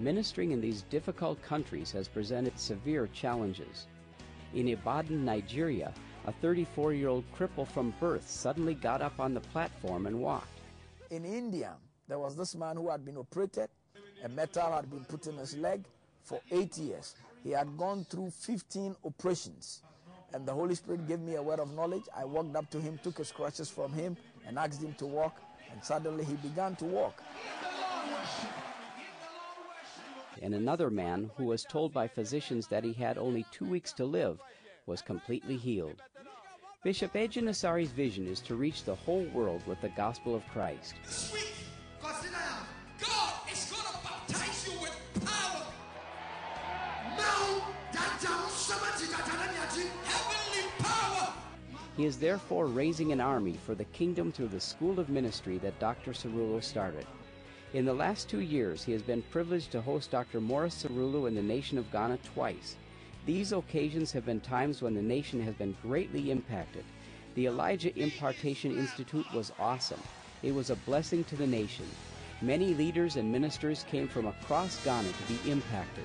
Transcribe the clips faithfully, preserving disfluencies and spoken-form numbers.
ministering in these difficult countries has presented severe challenges. In Ibadan, Nigeria, a thirty-four-year-old cripple from birth suddenly got up on the platform and walked. In India, there was this man who had been operated. A metal had been put in his leg for eight years. He had gone through fifteen operations. And the Holy Spirit gave me a word of knowledge. I walked up to him, took his crutches from him, and asked him to walk. And suddenly he began to walk. And another man, who was told by physicians that he had only two weeks to live, was completely healed. Bishop Agyinasare's vision is to reach the whole world with the gospel of Christ. This week, God is going to baptize you with power. Heavenly power. He is therefore raising an army for the kingdom through the school of ministry that Doctor Cerullo started. In the last two years, he has been privileged to host Doctor Morris Cerullo in the nation of Ghana twice. These occasions have been times when the nation has been greatly impacted. The Elijah Impartation Institute was awesome. It was a blessing to the nation. Many leaders and ministers came from across Ghana to be impacted.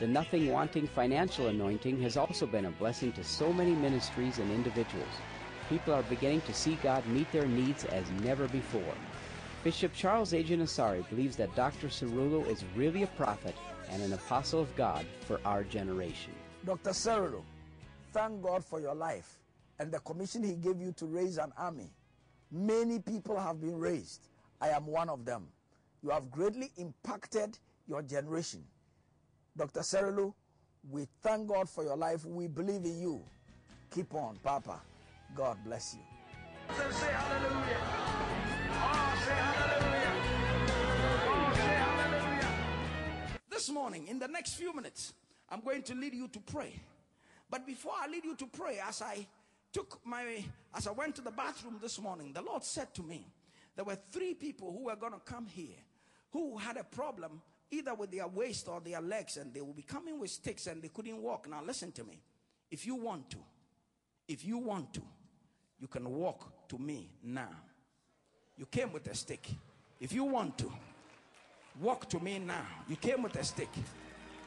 The Nothing Wanting Financial Anointing has also been a blessing to so many ministries and individuals. People are beginning to see God meet their needs as never before. Bishop Charles Agyinasare believes that Doctor Cerullo is really a prophet and an apostle of God for our generation. Doctor Cerullo, thank God for your life and the commission he gave you to raise an army. Many people have been raised. I am one of them. You have greatly impacted your generation. Doctor Cerullo, we thank God for your life. We believe in you. Keep on, Papa. God bless you. So say hallelujah. Oh, say hallelujah. Oh, say hallelujah. This morning, in the next few minutes, I'm going to lead you to pray. But before I lead you to pray, as I took my, as I went to the bathroom this morning, the Lord said to me, there were three people who were going to come here who had a problem either with their waist or their legs, and they will be coming with sticks and they couldn't walk. Now listen to me. If you want to, if you want to, you can walk to me now. You came with a stick. If you want to, walk to me now. You came with a stick.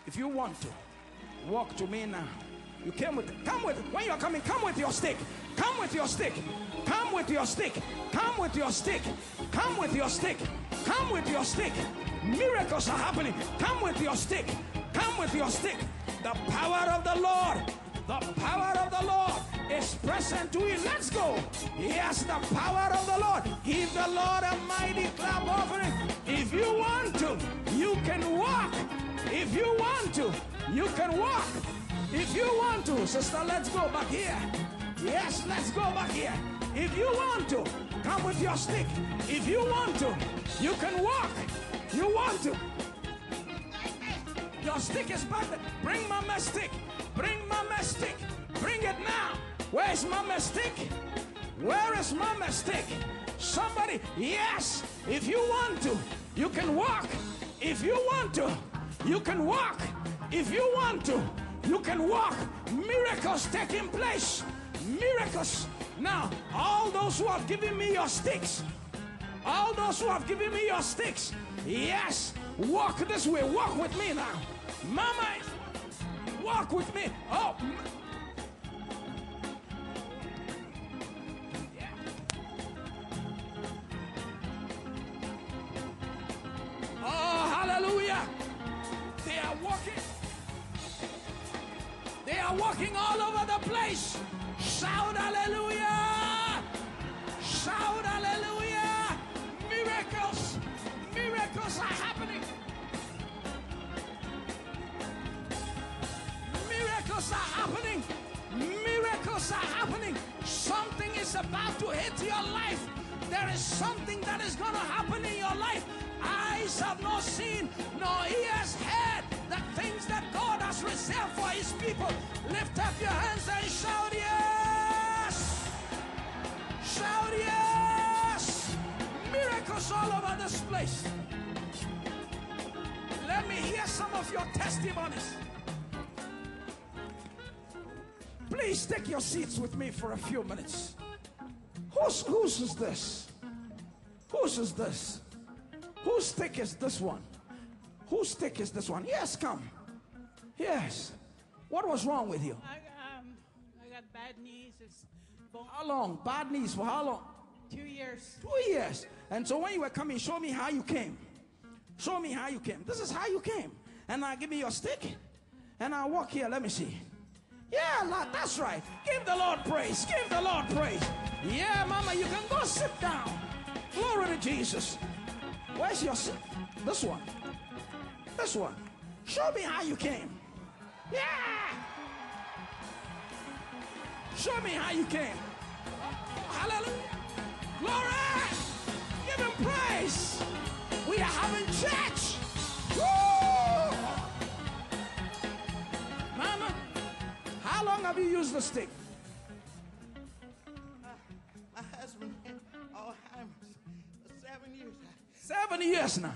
If you want to, walk to me now. You came with, come with, when you're coming, come with your stick. Come with your stick. Come with your stick. Come with your stick. Come with your stick. Come with your stick. Miracles are happening. Come with your stick. Come with your stick. The power of the Lord, the power of the Lord is present to you. Let's go. Yes, the power of the Lord. Give the Lord a mighty clap offering. If you want to, you can walk. If you want to, you can walk. If you want to, sister, let's go back here. Yes, let's go back here. If you want to, come with your stick. If you want to, you can walk. You want to. Your stick is back there. Bring mama's stick. Bring mama's stick. Bring it now. Where is mama's stick? Where is mama's stick? Somebody, yes. If you want to, you can walk. If you want to, you can walk. If you want to, you can walk. Miracles taking place. Miracles. Now, all those who have given me your sticks, all those who have given me your sticks, yes, walk this way. Walk with me now. Mama, walk with me. Oh. Yeah. Oh, hallelujah. They are walking. They are walking all over the place. Shout hallelujah. Shout hallelujah. Miracles. Miracles are happening. Miracles are happening. Miracles are happening. Something is about to hit your life. There is something that is going to happen in your life. Eyes have not seen, nor ears heard the things that God has reserved for his people. Lift up your hands and shout yes. Shout yes. Miracles all over this place. Let me hear some of your testimonies. Please take your seats with me for a few minutes. Whose, whose is this? Whose is this? Whose stick is this one? Whose stick is this one? Yes, come. Yes. What was wrong with you? I, um, I got bad knees. It's how long? Bad knees for how long? Two years. Two years. And so when you were coming, show me how you came. Show me how you came. This is how you came. And now give me your stick. And I'll walk here. Let me see. Yeah, Lord, that's right. Give the Lord praise. Give the Lord praise. Yeah, Mama, you can go sit down. Glory to Jesus. Where's your stick? This one. This one. Show me how you came. Yeah. Show me how you came. Hallelujah. Glory. Give him praise. We are having church. Woo! Mama, how long have you used the stick? Uh, my husband had Alzheimer's for seven years. Seven years now.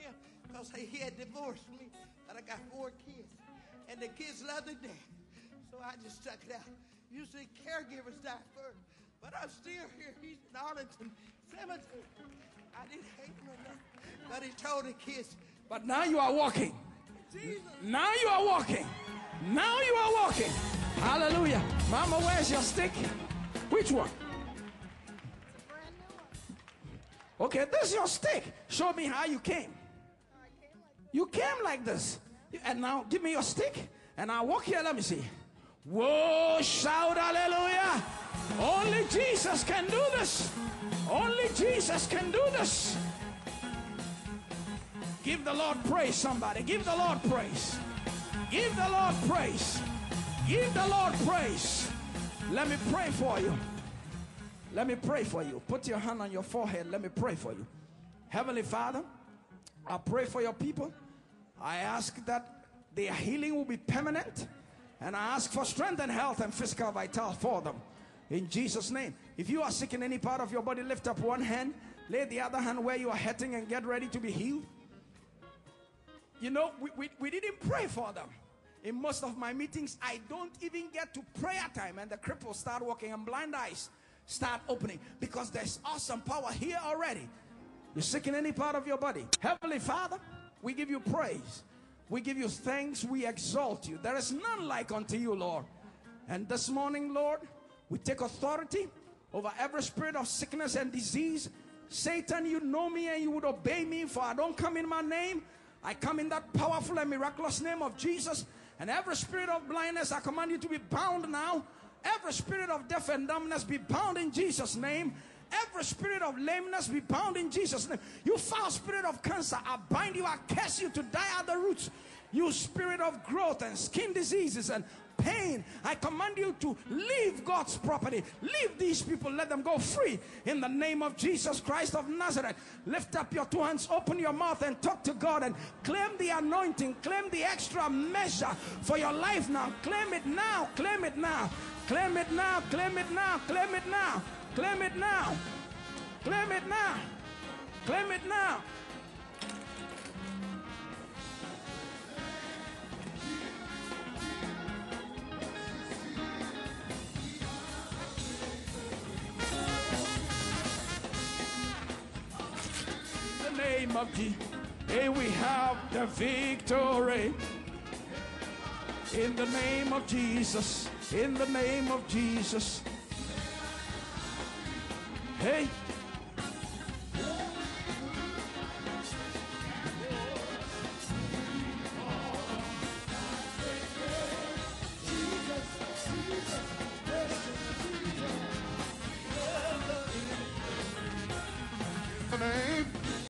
Yeah, because he had divorced me, but I got four kids. And the kids loved it there. So I just stuck it out. Usually caregivers die first. But I'm still here. He's in Arlington Cemetery. I didn't hate him enough. But he told the kids. But now you are walking. Jesus. Now you are walking. Now you are walking. Hallelujah. Mama, where's your stick? Which one? It's a brand new one. Okay, this is your stick. Show me how you came. Oh, I came like this. You came like this. And now give me your stick. And I'll walk here. Let me see. Whoa, shout hallelujah. Only Jesus can do this. Only Jesus can do this. Give the Lord praise, somebody. Give the Lord praise. Give the Lord praise. Give the Lord praise. Let me pray for you. Let me pray for you. Put your hand on your forehead. Let me pray for you. Heavenly Father, I pray for your people. I ask that their healing will be permanent. And I ask for strength and health and physical vitality for them. In Jesus' name. If you are sick in any part of your body, lift up one hand. Lay the other hand where you are hurting and get ready to be healed. You know, we, we, we didn't pray for them. In most of my meetings, I don't even get to prayer time. And the cripples start walking and blind eyes start opening. Because there's awesome power here already. You're sick in any part of your body. Heavenly Father, we give you praise. We give you thanks. We exalt you. There is none like unto you, Lord. And this morning, Lord, we take authority over every spirit of sickness and disease. Satan, you know me and you would obey me, for I don't come in my name. I come in that powerful and miraculous name of Jesus. And every spirit of blindness, I command you to be bound now. Every spirit of deaf and dumbness, be bound in Jesus' name. Every spirit of lameness, be bound in Jesus' name. You foul spirit of cancer, I bind you, I curse you to die at the roots. You spirit of growth and skin diseases and pain, I command you to leave God's property. Leave these people. Let them go free in the name of Jesus Christ of Nazareth. Lift up your two hands, open your mouth and talk to God and claim the anointing. Claim the extra measure for your life now. Claim it now. Claim it now. Claim it now. Claim it now. Claim it now. Claim it now. Claim it now. Claim it now. Name of Jesus, hey, we have the victory in the name of Jesus, in the name of Jesus. Hey, the name